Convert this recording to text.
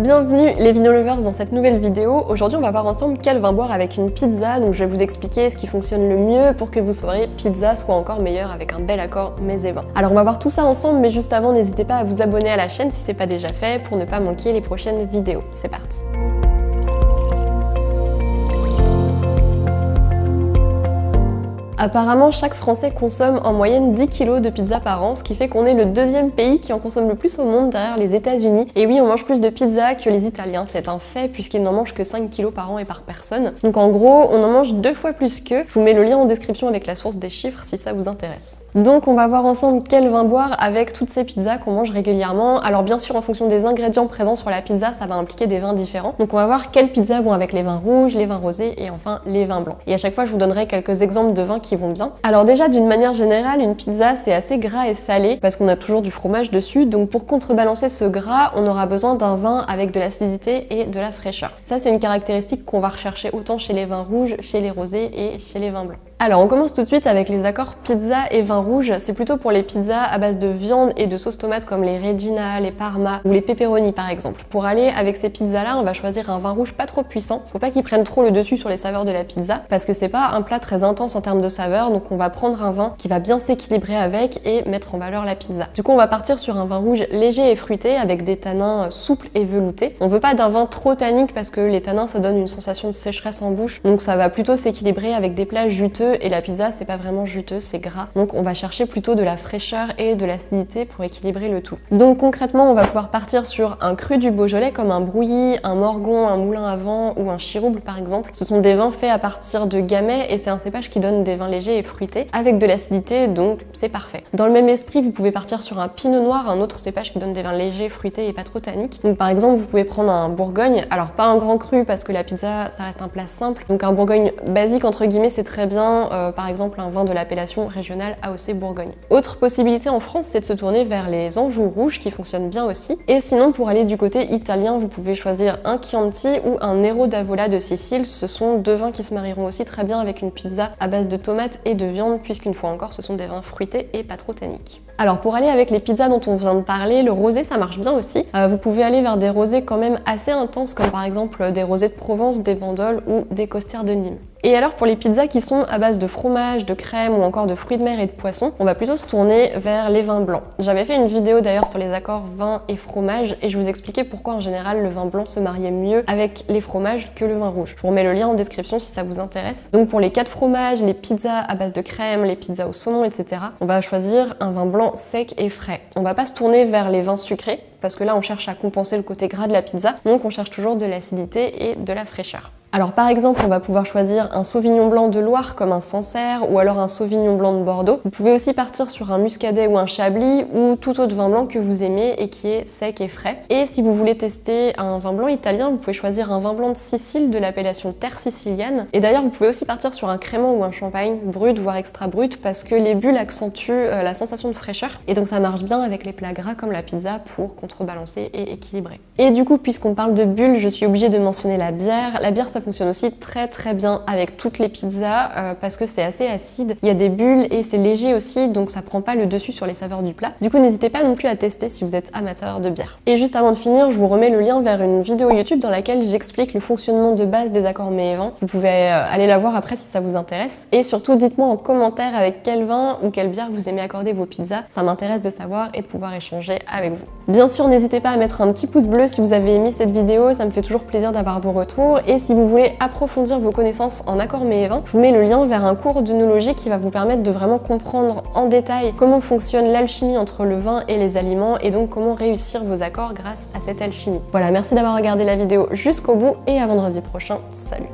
Bienvenue les Vino Lovers dans cette nouvelle vidéo. Aujourd'hui on va voir ensemble quel vin boire avec une pizza. Donc je vais vous expliquer ce qui fonctionne le mieux pour que vos soirées pizza soient encore meilleures avec un bel accord mets et vins. Alors on va voir tout ça ensemble, mais juste avant n'hésitez pas à vous abonner à la chaîne si c'est pas déjà fait pour ne pas manquer les prochaines vidéos. C'est parti. Apparemment, chaque Français consomme en moyenne 10 kg de pizza par an, ce qui fait qu'on est le deuxième pays qui en consomme le plus au monde derrière les États-Unis. Et oui, on mange plus de pizza que les Italiens, c'est un fait, puisqu'ils n'en mangent que 5 kg par an et par personne. Donc en gros, on en mange 2 fois plus qu'eux. Je vous mets le lien en description avec la source des chiffres si ça vous intéresse. Donc on va voir ensemble quel vin boire avec toutes ces pizzas qu'on mange régulièrement. Alors bien sûr, en fonction des ingrédients présents sur la pizza, ça va impliquer des vins différents. Donc on va voir quelles pizzas vont avec les vins rouges, les vins rosés et enfin les vins blancs. Et à chaque fois, je vous donnerai quelques exemples de vins qui vont bien. Alors déjà, d'une manière générale, une pizza c'est assez gras et salé parce qu'on a toujours du fromage dessus, donc pour contrebalancer ce gras, on aura besoin d'un vin avec de l'acidité et de la fraîcheur. Ça c'est une caractéristique qu'on va rechercher autant chez les vins rouges, chez les rosés et chez les vins blancs. Alors on commence tout de suite avec les accords pizza et vin rouge. C'est plutôt pour les pizzas à base de viande et de sauce tomate comme les Regina, les Parma ou les pepperoni par exemple. Pour aller avec ces pizzas là, on va choisir un vin rouge pas trop puissant. Faut pas qu'il prenne trop le dessus sur les saveurs de la pizza parce que c'est pas un plat très intense en termes de saveurs, donc on va prendre un vin qui va bien s'équilibrer avec et mettre en valeur la pizza. Du coup on va partir sur un vin rouge léger et fruité avec des tanins souples et veloutés. On veut pas d'un vin trop tannique parce que les tanins ça donne une sensation de sécheresse en bouche, donc ça va plutôt s'équilibrer avec des plats juteux. Et la pizza c'est pas vraiment juteux, c'est gras, donc on va chercher plutôt de la fraîcheur et de l'acidité pour équilibrer le tout. Donc concrètement on va pouvoir partir sur un cru du Beaujolais comme un Brouilly, un Morgon, un Moulin à vent ou un Chiroubles par exemple. Ce sont des vins faits à partir de Gamay et c'est un cépage qui donne des vins légers et fruités avec de l'acidité, donc c'est parfait. Dans le même esprit vous pouvez partir sur un Pinot Noir, un autre cépage qui donne des vins légers, fruités et pas trop tanniques. Donc par exemple vous pouvez prendre un Bourgogne, alors pas un grand cru parce que la pizza ça reste un plat simple, donc un Bourgogne basique entre guillemets c'est très bien. Par exemple un vin de l'appellation régionale AOC Bourgogne. Autre possibilité en France, c'est de se tourner vers les Anjou Rouges qui fonctionnent bien aussi. Et sinon pour aller du côté italien, vous pouvez choisir un Chianti ou un Nero d'Avola de Sicile. Ce sont deux vins qui se marieront aussi très bien avec une pizza à base de tomates et de viande, puisqu'une fois encore ce sont des vins fruités et pas trop tanniques. Alors pour aller avec les pizzas dont on vient de parler, le rosé ça marche bien aussi. Vous pouvez aller vers des rosés quand même assez intenses comme par exemple des rosés de Provence, des Vandoles ou des Costières de Nîmes. Et alors pour les pizzas qui sont à base de fromage, de crème ou encore de fruits de mer et de poissons, on va plutôt se tourner vers les vins blancs. J'avais fait une vidéo d'ailleurs sur les accords vin et fromage et je vous expliquais pourquoi en général le vin blanc se mariait mieux avec les fromages que le vin rouge. Je vous remets le lien en description si ça vous intéresse. Donc pour les 4 fromages, les pizzas à base de crème, les pizzas au saumon, etc., on va choisir un vin blanc sec et frais. On va pas se tourner vers les vins sucrés parce que là on cherche à compenser le côté gras de la pizza, donc on cherche toujours de l'acidité et de la fraîcheur. Alors par exemple, on va pouvoir choisir un Sauvignon Blanc de Loire comme un Sancerre ou alors un Sauvignon Blanc de Bordeaux. Vous pouvez aussi partir sur un Muscadet ou un Chablis ou tout autre vin blanc que vous aimez et qui est sec et frais. Et si vous voulez tester un vin blanc italien, vous pouvez choisir un vin blanc de Sicile de l'appellation Terre Sicilienne. Et d'ailleurs, vous pouvez aussi partir sur un Crémant ou un Champagne brut voire extra brut parce que les bulles accentuent la sensation de fraîcheur et donc ça marche bien avec les plats gras comme la pizza pour contrebalancer et équilibrer. Et du coup, puisqu'on parle de bulles, je suis obligée de mentionner la bière. La bière, ça fonctionne aussi très bien avec toutes les pizzas parce que c'est assez acide, il y a des bulles et c'est léger aussi, donc ça prend pas le dessus sur les saveurs du plat. Du coup n'hésitez pas non plus à tester si vous êtes amateur de bière. Et juste avant de finir, je vous remets le lien vers une vidéo YouTube dans laquelle j'explique le fonctionnement de base des accords mets et vins. Vous pouvez aller la voir après si ça vous intéresse. Et surtout dites-moi en commentaire avec quel vin ou quelle bière vous aimez accorder vos pizzas, ça m'intéresse de savoir et de pouvoir échanger avec vous. Bien sûr n'hésitez pas à mettre un petit pouce bleu si vous avez aimé cette vidéo, ça me fait toujours plaisir d'avoir vos retours. Et si vous voulez approfondir vos connaissances en accords mets et vins, je vous mets le lien vers un cours d'œnologie qui va vous permettre de vraiment comprendre en détail comment fonctionne l'alchimie entre le vin et les aliments et donc comment réussir vos accords grâce à cette alchimie. Voilà, merci d'avoir regardé la vidéo jusqu'au bout et à vendredi prochain, salut!